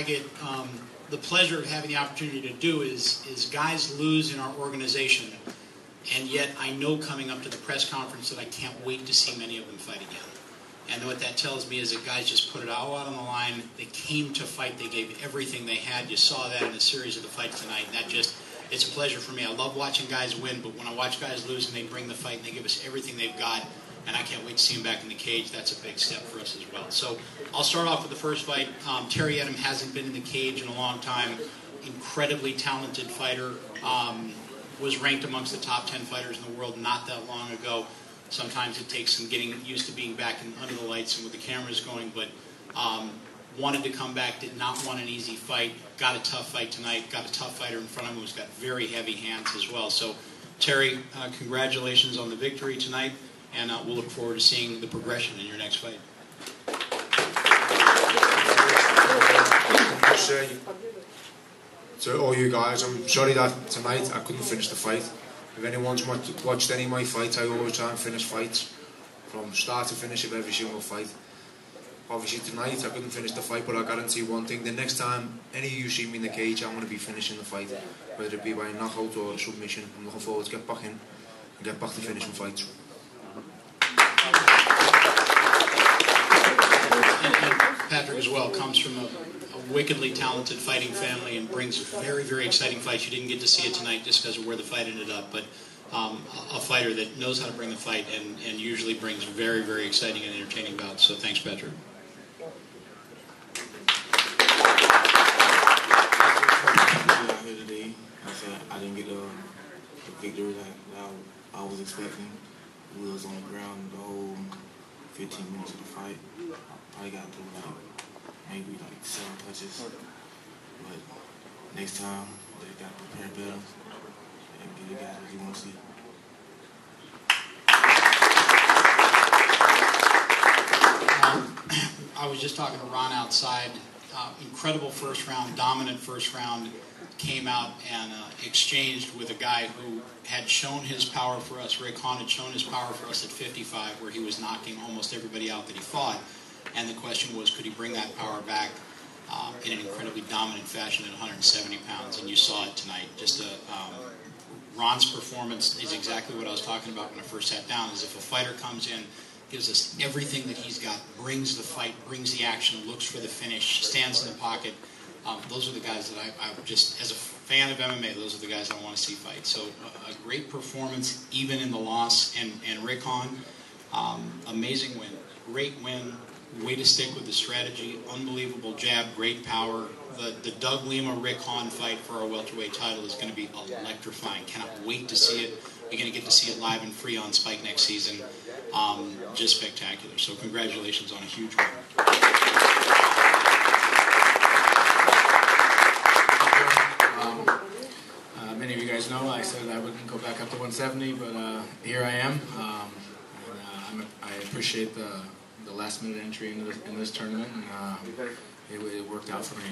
I get the pleasure of having the opportunity to do is guys lose in our organization, and yet I know coming up to the press conference that I can't wait to see many of them fight again. And what that tells me is that guys just put it all out on the line. They came to fight. They gave everything they had. You saw that in a series of the fights tonight. And that just, it's a pleasure for me. I love watching guys win, but when I watch guys lose and they bring the fight and they give us everything they've got, and I can't wait to see him back in the cage. That's a big step for us as well. So I'll start off with the first fight. Terry Etim hasn't been in the cage in a long time. Incredibly talented fighter. Was ranked amongst the top 10 fighters in the world not that long ago. Sometimes it takes some getting used to being back in, under the lights and with the cameras going, but wanted to come back, did not want an easy fight. Got a tough fight tonight. Got a tough fighter in front of him who's got very heavy hands as well. So Terry, congratulations on the victory tonight. And we'll look forward to seeing the progression in your next fight. To all you guys, I'm sorry that tonight I couldn't finish the fight. If anyone's watched any of my fights, I always try and finish fights from start to finish of every single fight. Obviously tonight I couldn't finish the fight, but I guarantee one thing: the next time any of you see me in the cage, I'm going to be finishing the fight, whether it be by a knockout or a submission. I'm looking forward to get back in and get back to finishing fights. Patrick as well comes from a wickedly talented fighting family and brings very, very exciting fights. You didn't get to see it tonight just because of where the fight ended up, but a fighter that knows how to bring the fight and usually brings very, very exciting and entertaining bouts. So thanks, Patrick. I didn't get the victory that I was expecting. We was on the ground the whole 15 minutes of the fight. I probably got through maybe 7 touches. But next time, they got to prepare better and get the guys that you want to see. I was just talking to Ron outside. Incredible first round, dominant first round. Came out and exchanged with a guy who had shown his power for us. Rick Hawn had shown his power for us at 55, where he was knocking almost everybody out that he fought. And the question was, could he bring that power back in an incredibly dominant fashion at 170 pounds? And you saw it tonight. Just Ron's performance is exactly what I was talking about when I first sat down, is if a fighter comes in, gives us everything that he's got, brings the fight, brings the action, looks for the finish, stands in the pocket. Those are the guys that I just, as a fan of MMA, those are the guys I want to see fight. So a great performance, even in the loss. And Rick Hawn, amazing win. Great win. Way to stick with the strategy. Unbelievable jab. Great power. The Doug Lima, Rick Hawn fight for our welterweight title is going to be electrifying. Cannot wait to see it. You're going to get to see it live and free on Spike next season. Just spectacular. So congratulations on a huge win. Many of you guys know I said I wouldn't go back up to 170, but here I am. I appreciate the last-minute entry in this tournament, and it worked out for me,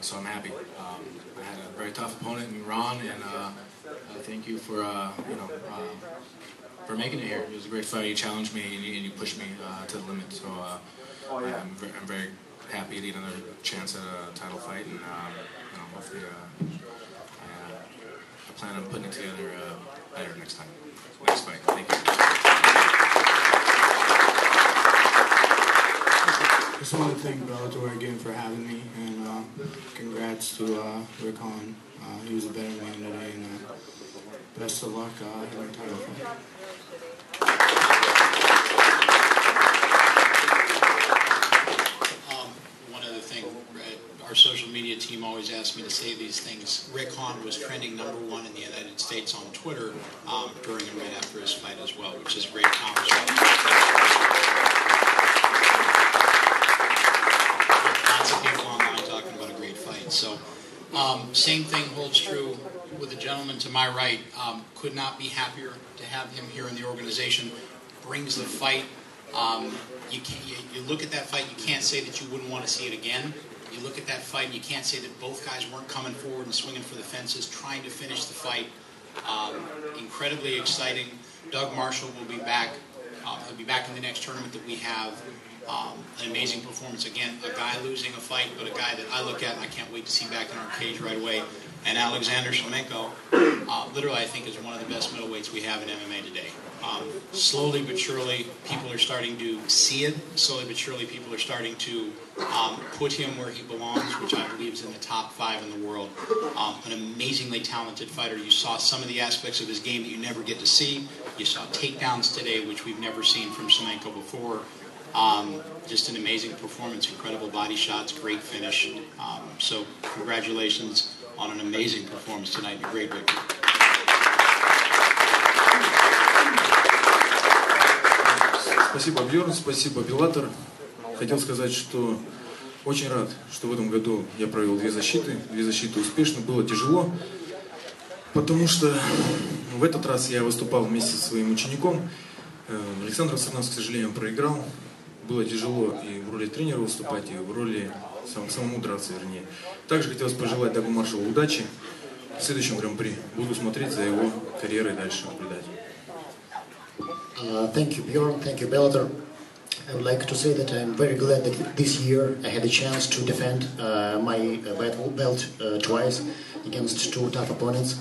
so I'm happy. I had a very tough opponent in Ron, and thank you for for making it here. It was a great fight. You challenged me and you pushed me to the limit, so I'm very happy to get another chance at a title fight, and hopefully. I plan on putting it together better next time. Next fight. Thank you. Just want to thank Bellator again for having me, and congrats to Rick Hawn. He was a better man today, and best of luck in our title fight. One other thing, Brad. Our social media team always asks me to say these things. Rick Hawn was trending #1 in the United States on Twitter during and right after his fight as well, which is a great accomplishment. Lots of people online talking about a great fight. So, same thing holds true with the gentleman to my right. Could not be happier to have him here in the organization. Brings the fight. You look at that fight, you can't say that you wouldn't want to see it again. You look at that fight, and you can't say that both guys weren't coming forward and swinging for the fences, trying to finish the fight. Incredibly exciting. Doug Marshall will be back He'll be back in the next tournament that we have. An amazing performance. Again, a guy losing a fight, but a guy that I look at and I can't wait to see back in our cage right away. And Alexander Shlemenko, literally I think is one of the best middleweights we have in MMA today. Slowly but surely, people are starting to see it. Slowly but surely, people are starting to put him where he belongs, which I believe is in the top 5 in the world. An amazingly talented fighter. You saw some of the aspects of his game that you never get to see. You saw takedowns today, which we've never seen from Shlemenko before. Just an amazing performance, incredible body shots, great finish. So congratulations on an amazing performance tonight and a great victory. Спасибо, Бьорн, спасибо, Беллатор. Хотел сказать, что очень рад, что в этом году я провел две защиты успешно. Было тяжело, потому что в этот раз я выступал вместе со своим учеником. Александр Сырновский, к сожалению, проиграл. Было тяжело и в роли тренера выступать, и в роли самому драться, вернее. Также хотелось пожелать Дагу Маршалу удачи в следующем гран-при. Буду смотреть за его карьерой дальше, наблюдать. Thank you, Bjorn. Thank you, Bellator. I would like to say that I'm very glad that this year I had a chance to defend my belt twice against two tough opponents.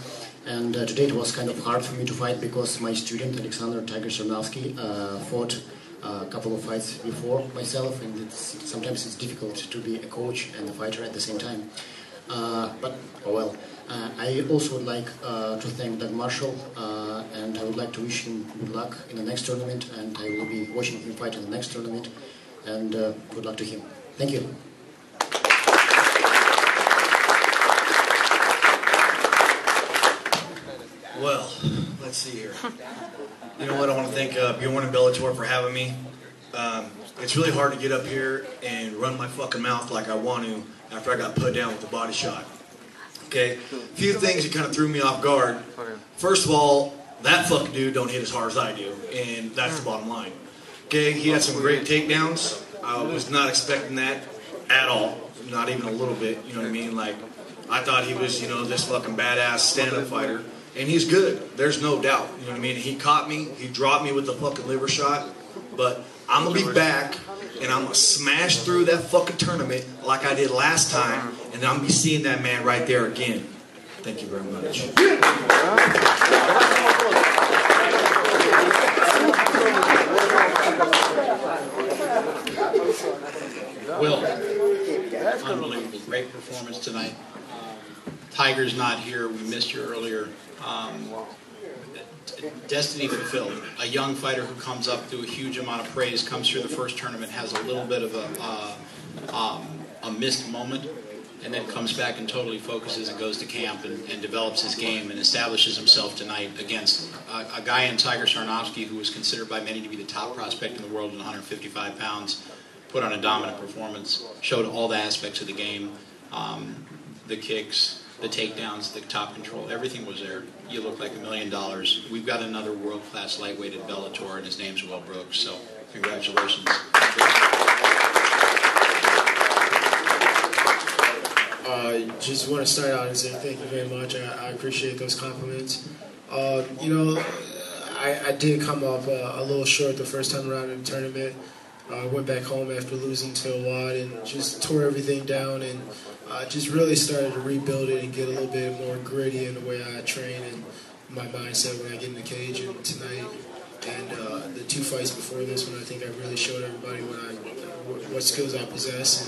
And today it was kind of hard for me to fight because my student, Alexander Tiger Sarnovsky, fought a couple of fights before myself, and sometimes it's difficult to be a coach and a fighter at the same time. But, oh well. I also would like to thank Doug Marshall, and I would like to wish him good luck in the next tournament, and I will be watching him fight in the next tournament, and good luck to him. Thank you. Well, let's see here. You know what, I want to thank Bjorn and Bellator for having me. It's really hard to get up here and run my fucking mouth like I want to after I got put down with the body shot. Okay? A few things that kind of threw me off guard. First of all, that fucking dude don't hit as hard as I do, and that's the bottom line. Okay? He had some great takedowns. I was not expecting that at all. Not even a little bit, you know what I mean? Like, I thought he was, you know, this fucking badass stand-up fighter. And he's good. There's no doubt. You know what I mean? He caught me. He dropped me with the fucking liver shot. But I'm going to be back, and I'm going to smash through that fucking tournament like I did last time, and I'm going to be seeing that man right there again. Thank you very much. Will, unbelievable. Great performance tonight. Tiger's not here. We missed you earlier. Destiny fulfilled. A young fighter who comes up through a huge amount of praise, comes through the first tournament, has a little bit of a missed moment, and then comes back and totally focuses and goes to camp and develops his game and establishes himself tonight against a guy in Tiger Sarnovsky who was considered by many to be the top prospect in the world at 155 pounds, put on a dominant performance, showed all the aspects of the game, the kicks, the takedowns, the top control, everything was there. You look like $1 million. We've got another world-class lightweight at Bellator, and his name's Will Brooks, so congratulations. I just want to start out and say thank you very much. I appreciate those compliments. You know, I did come up a little short the first time around in the tournament. I went back home after losing to a lot and just tore everything down and just really started to rebuild it and get a little bit more gritty in the way I train and my mindset when I get in the cage. And tonight and the two fights before this one, I think I really showed everybody what skills I possess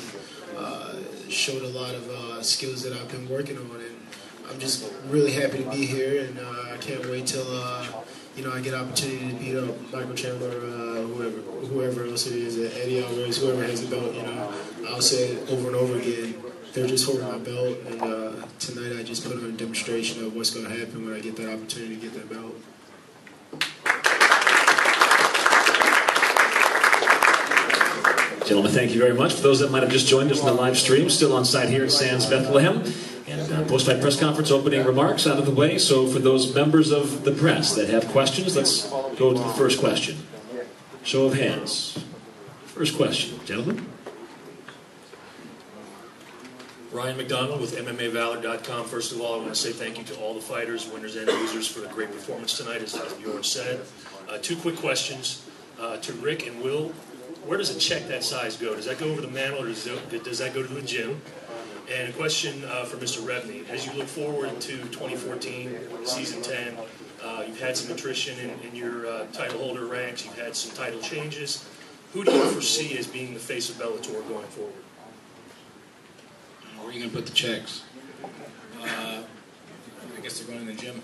and showed a lot of skills that I've been working on. And I'm just really happy to be here, and I can't wait till you know, I get an opportunity to beat up Michael Chandler, whoever else it is, Eddie Alvarez, whoever has the belt. You know, I'll say it over and over again. They're just holding my belt, and tonight I just put on a demonstration of what's going to happen when I get that opportunity to get that belt. Gentlemen, thank you very much. For those that might have just joined us in the live stream, still on site here at Sands Bethlehem. And post-fight press conference opening remarks out of the way. So for those members of the press that have questions, let's go to the first question. Show of hands. First question, gentlemen. Ryan McDonald with MMAValor.com. First of all, I want to say thank you to all the fighters, winners and losers, for a great performance tonight, as Bjorn said. Two quick questions. to Rick and Will, where does a check that size go? Does that go over the mantle, or does that go to a gym? And a question for Mr. Rebney. As you look forward to 2014, Season 10, you've had some attrition in your title holder ranks. You've had some title changes. Who do you foresee as being the face of Bellator going forward? Where are you going to put the checks? I guess they're going in the gym.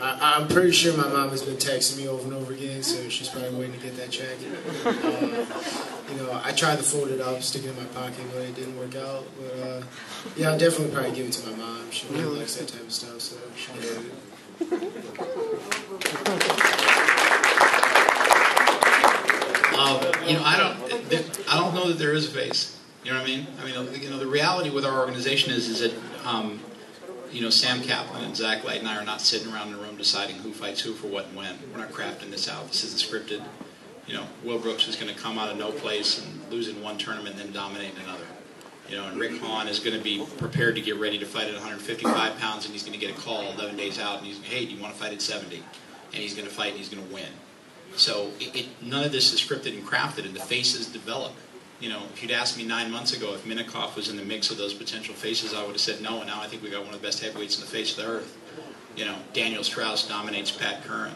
I'm pretty sure my mom has been texting me over and over again, so she's probably waiting to get that check. I tried to fold it up, stick it in my pocket, but it didn't work out. But yeah, I'll definitely probably give it to my mom. She really likes that type of stuff, so she'll get it. I don't know that there is a face. You know what I mean? The reality with our organization is that Sam Kaplan and Zach Light and I are not sitting around in a room deciding who fights who for what and when. We're not crafting this out. This isn't scripted. Will Brooks is going to come out of no place and lose in one tournament and then dominate in another. And Rick Hawn is going to be prepared to get ready to fight at 155 pounds, and he's going to get a call 11 days out, and he's going to, hey, do you want to fight at 70? And he's going to fight, and he's going to win. So none of this is scripted and crafted, and the faces develop. If you'd asked me 9 months ago if Minikoff was in the mix of those potential faces, I would have said no, and now I think we got one of the best heavyweights in the face of the earth. Daniel Strauss dominates Pat Curran.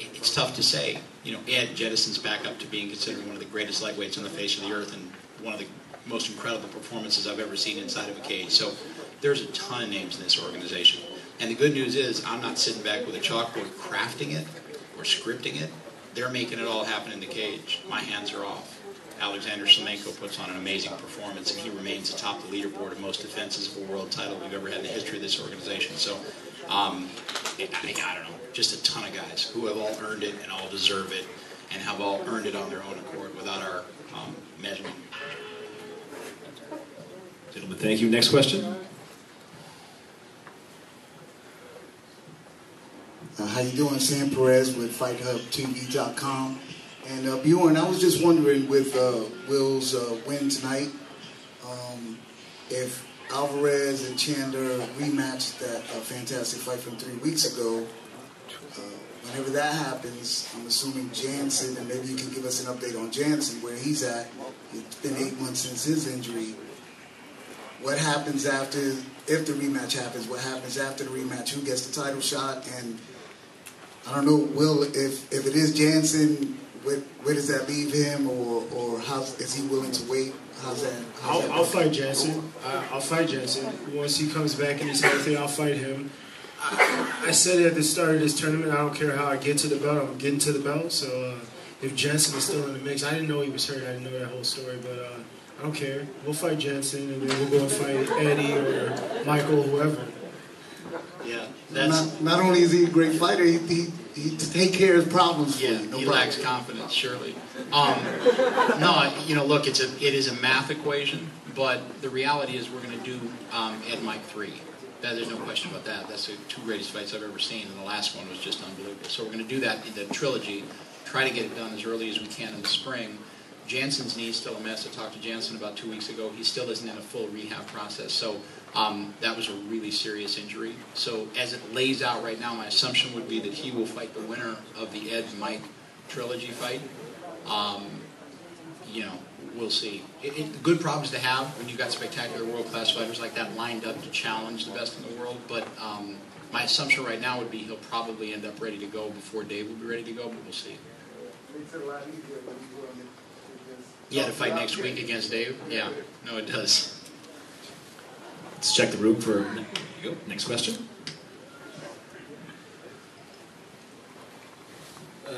It's tough to say. Ed jettisons back up to being considered one of the greatest lightweights on the face of the earth and one of the most incredible performances I've ever seen inside of a cage. So there's a ton of names in this organization. And the good news is I'm not sitting back with a chalkboard crafting it or scripting it. They're making it all happen in the cage. My hands are off. Alexander Shlemenko puts on an amazing performance, and he remains atop the leaderboard of most defenses of a world title we've ever had in the history of this organization. So, I don't know, just a ton of guys who have all earned it and all deserve it and have all earned it on their own accord without our measurement. Gentlemen, thank you. Next question. How you doing? Sam Perez with FightHubTV.com. And Bjorn, I was just wondering with Will's win tonight, if Alvarez and Chandler rematched that fantastic fight from 3 weeks ago, whenever that happens, I'm assuming Jansen, and maybe you can give us an update on Jansen, where he's at. It's been 8 months since his injury. What happens after, if the rematch happens, what happens after the rematch? Who gets the title shot? And I don't know, Will, if it is Jansen, where does that leave him, or how is he willing to wait? How's that? I'll fight Jansen. I'll fight Jansen. Once he comes back and he's healthy, I'll fight him. I said at the start of this tournament, I don't care how I get to the belt, I'm getting to the belt. So if Jansen is still in the mix, I didn't know he was hurt. I didn't know that whole story, but I don't care. We'll fight Jansen, and then we'll go and fight Eddie or Michael, whoever. Yeah, that's not only is he a great fighter, he takes care of his problems. Yeah, he lacks confidence, surely. Look, it is a math equation, but the reality is we're going to do Ed Mike 3. There's no question about that. That's the two greatest fights I've ever seen, and the last one was just unbelievable. So we're going to do that in the trilogy, try to get it done as early as we can in the spring. Jansen's knee is still a mess. I talked to Jansen about 2 weeks ago. He still isn't in a full rehab process. So that was a really serious injury. So as it lays out right now, my assumption would be that he will fight the winner of the Ed-Mike trilogy fight. We'll see. Good problems to have when you've got spectacular world-class fighters like that lined up to challenge the best in the world. But my assumption right now would be he'll probably end up ready to go before Dave will be ready to go, but we'll see. Yeah, to fight next week against Dave? Yeah. No, it does. Let's check the room for... There you go. Next question.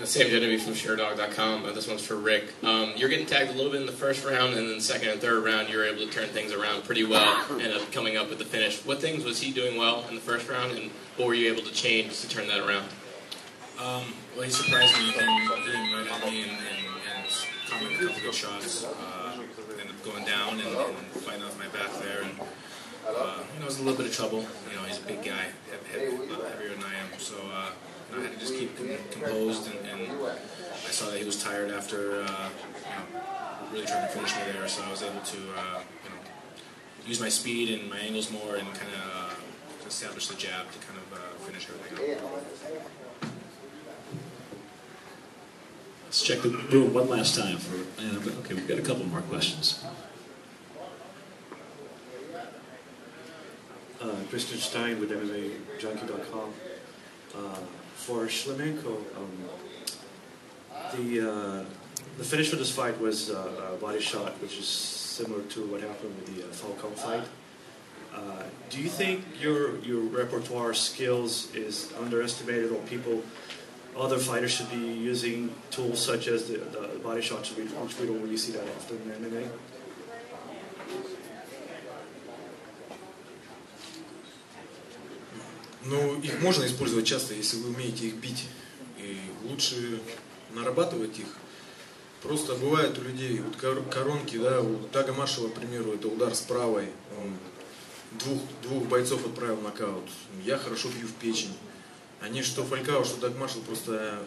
Sam Genevieve from ShareDog.com. This one's for Rick. You're getting tagged a little bit in the first round, and then the second and third round you're able to turn things around pretty well and coming up with the finish. What things was he doing well in the first round, and what were you able to change to turn that around? Well, he surprised me and didn't right at me and coming with a couple good shots, ended up going down and fighting off my back there, and it was a little bit of trouble. He's a big guy, a lot heavier than I am, so I had to just keep composed, and I saw that he was tired after really trying to finish me there, so I was able to use my speed and my angles more and kind of establish the jab to kind of finish everything up. Let's check the room one last time for, okay, we've got a couple more questions. Christian Stein with MMAJunkie.com. For Shlemenko, the finish for this fight was a body shot, which is similar to what happened with the Falcao fight. Do you think your repertoire skills is underestimated, or people, other fighters should be using tools such as the body shots, which we don't really see that often in MMA? Ну, их можно использовать часто, если вы умеете их бить. И лучше нарабатывать их. Просто бывает у людей вот коронки, да, у Дага Маршала, к примеру, это удар с правой. Он двух бойцов отправил в нокаут. Я хорошо бью в печень. Они что Фалькао, что Даг Маршал просто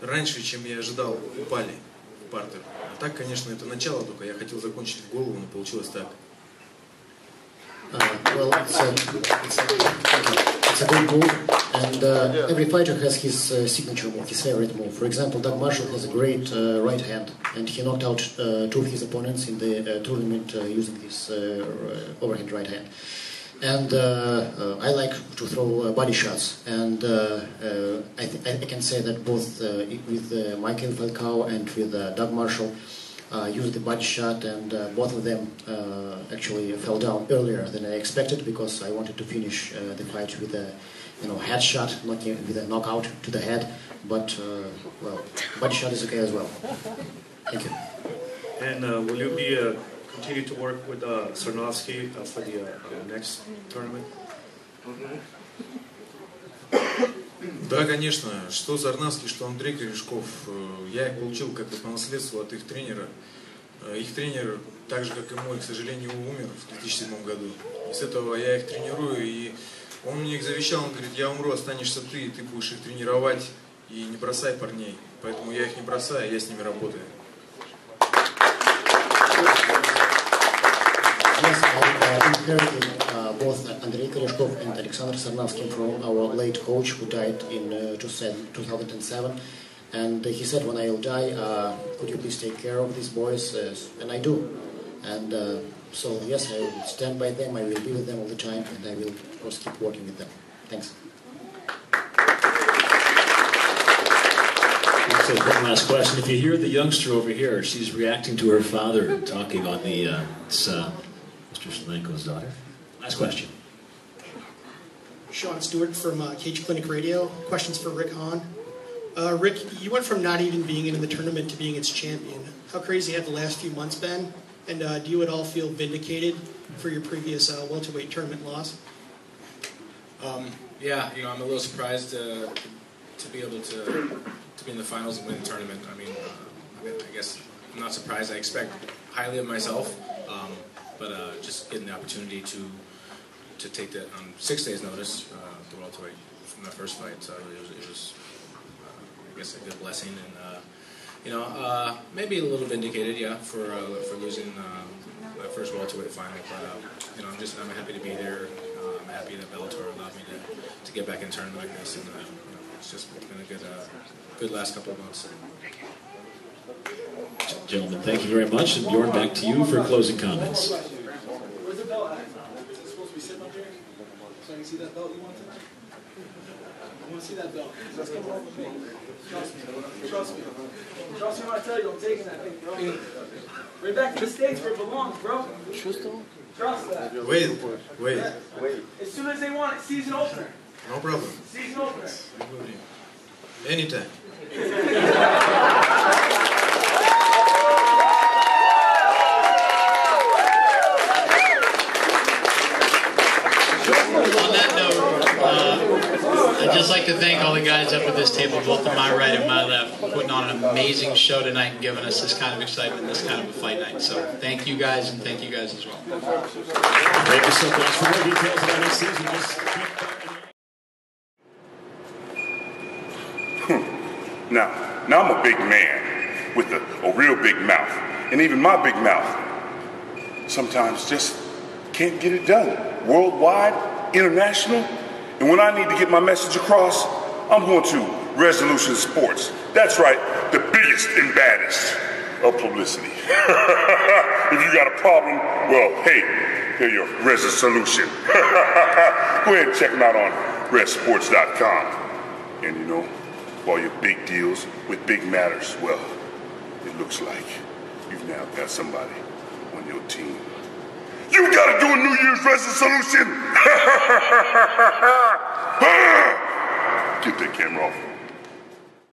раньше, чем я ожидал, упали в партер. А так, конечно, это начало только. Я хотел закончить в голову, но получилось так. Well, it's a good move, and every fighter has his signature move, his favorite move. For example, Doug Marshall has a great right hand, and he knocked out two of his opponents in the tournament using his overhand right hand. And I like to throw body shots, and I can say that both with Michael Falcao and with Doug Marshall, used the body shot, and both of them actually fell down earlier than I expected, because I wanted to finish the fight with a, you know, head shot, with a knockout to the head. But well, body shot is okay as well. Thank you. And will you be continue to work with Sarnovsky for the next tournament? Да, конечно. Что Сарновский, что Андрей Корешков. Я их получил как-то по наследству от их тренера. Их тренер, так же как и мой, к сожалению, умер в 2007 году. И с этого я их тренирую, и он мне их завещал, он говорит, я умру, останешься ты, и ты будешь их тренировать, и не бросай парней. Поэтому я их не бросаю, я с ними работаю. Both Andrey Koreshkov and Alexander Syrnovsky from our late coach who died in 2007, and he said, when I'll die, could you please take care of these boys, and I do. And so yes, I will stand by them, I will be with them all the time, and I will of course keep working with them. Thanks. Take one last question. If you hear the youngster over here, she's reacting to her father talking on the Mr. Shlemenko's daughter. Last question. Sean Stewart from Cage Clinic Radio. Questions for Rick Hawn. Rick, you went from not even being in the tournament to being its champion. How crazy have the last few months been? And do you at all feel vindicated for your previous welterweight tournament loss? Yeah, you know, I'm a little surprised to be able to be in the finals and win the tournament. I mean, I guess I'm not surprised. I expect highly of myself. But just getting the opportunity to take that on 6 days' notice, the welterweight from that first fight, so it was I guess, a good blessing. And you know, maybe a little vindicated, yeah, for losing that first welterweight final. But you know, I'm happy to be there. I'm happy that Bellator allowed me to get back in turn like this, and you know, it's just been a good last couple of months. Gentlemen, thank you very much. And Bjorn, back to you for closing comments. Where's the belt at? Is it supposed to be sitting up here? So I can see that belt you want tonight? I want to see that belt. Just come over with me. Trust me. Trust me. Trust me when I tell you I'm taking that thing, bro. We're back to the States where it belongs, bro. Trust that. Wait. As soon as they want it, season opener. No problem. Season opener. Anytime. I'd just like to thank all the guys up at this table, both to my right and my left, for putting on an amazing show tonight and giving us this kind of excitement, this kind of a fight night. So thank you guys, and thank you guys as well. Thank you so much. For more details about this season, Now I'm a big man with a real big mouth, and even my big mouth sometimes just can't get it done. Worldwide, international, and when I need to get my message across, I'm going to Resolution Sports. That's right, the biggest and baddest of publicity. If you got a problem, well, hey, here's your resolution. Go ahead and check them out on ResSports.com. And you know, all your big deals with big matters, well, it looks like you've now got somebody on your team. You gotta do a New Year's resolution! Get that camera off.